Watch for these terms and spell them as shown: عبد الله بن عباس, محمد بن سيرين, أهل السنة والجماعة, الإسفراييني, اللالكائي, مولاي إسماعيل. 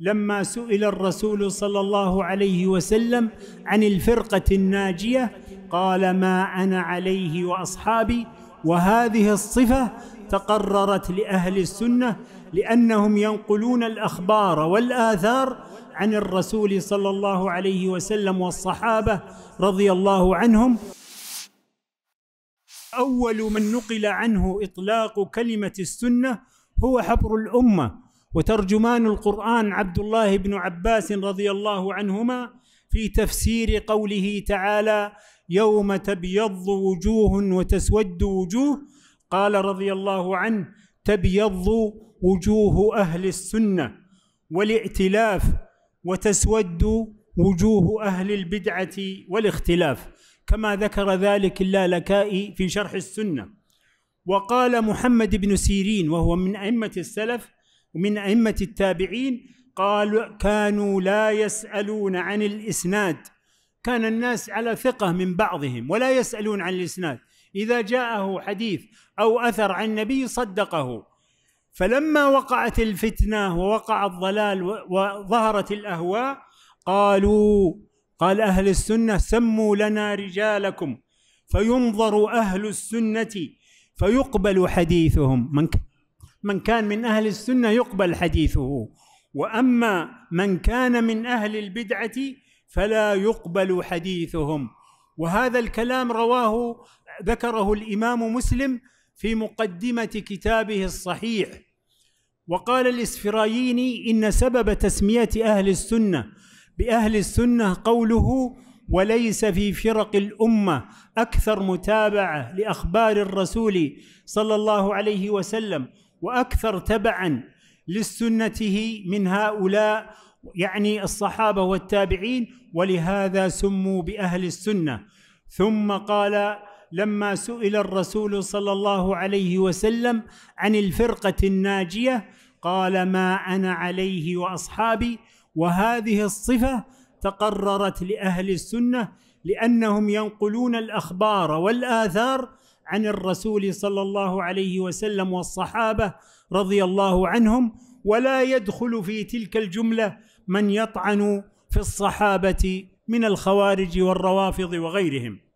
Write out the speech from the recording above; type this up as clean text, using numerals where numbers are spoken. لما سئل الرسول صلى الله عليه وسلم عن الفرقة الناجية قال: ما أنا عليه وأصحابي. وهذه الصفة تقررت لأهل السنة لأنهم ينقلون الأخبار والآثار عن الرسول صلى الله عليه وسلم والصحابة رضي الله عنهم. أول من نقل عنه إطلاق كلمة السنة هو حبر الأمة، وترجمان القرآن عبد الله بن عباس رضي الله عنهما في تفسير قوله تعالى: يوم تبيض وجوه وتسود وجوه، قال رضي الله عنه: تبيض وجوه أهل السنة والائتلاف، وتسود وجوه أهل البدعة والاختلاف، كما ذكر ذلك اللالكائي في شرح السنة. وقال محمد بن سيرين وهو من أئمة السلف ومن أئمة التابعين، قال: كانوا لا يسألون عن الإسناد، كان الناس على ثقة من بعضهم ولا يسألون عن الإسناد، إذا جاءه حديث أو أثر عن النبي صدقه. فلما وقعت الفتنة ووقع الضلال وظهرت الأهواء قالوا، قال أهل السنة: سموا لنا رجالكم فينظر أهل السنة فيقبل حديثهم. من كان من أهل السنة يقبل حديثه، وأما من كان من أهل البدعة فلا يقبل حديثهم. وهذا الكلام ذكره الإمام مسلم في مقدمة كتابه الصحيح. وقال الإسفراييني: إن سبب تسمية أهل السنة بأهل السنة قوله: وليس في فرق الأمة أكثر متابعة لأخبار الرسول صلى الله عليه وسلم وأكثر تبعا لسنته من هؤلاء، يعني الصحابة والتابعين، ولهذا سموا بأهل السنة. ثم قال لما سئل الرسول صلى الله عليه وسلم عن الفرقة الناجية قال: ما أنا عليه وأصحابي. وهذه الصفة تقررت لأهل السنة لأنهم ينقلون الأخبار والآثار عن الرسول صلى الله عليه وسلم والصحابة رضي الله عنهم، ولا يدخل في تلك الجملة من يطعن في الصحابة من الخوارج والروافض وغيرهم.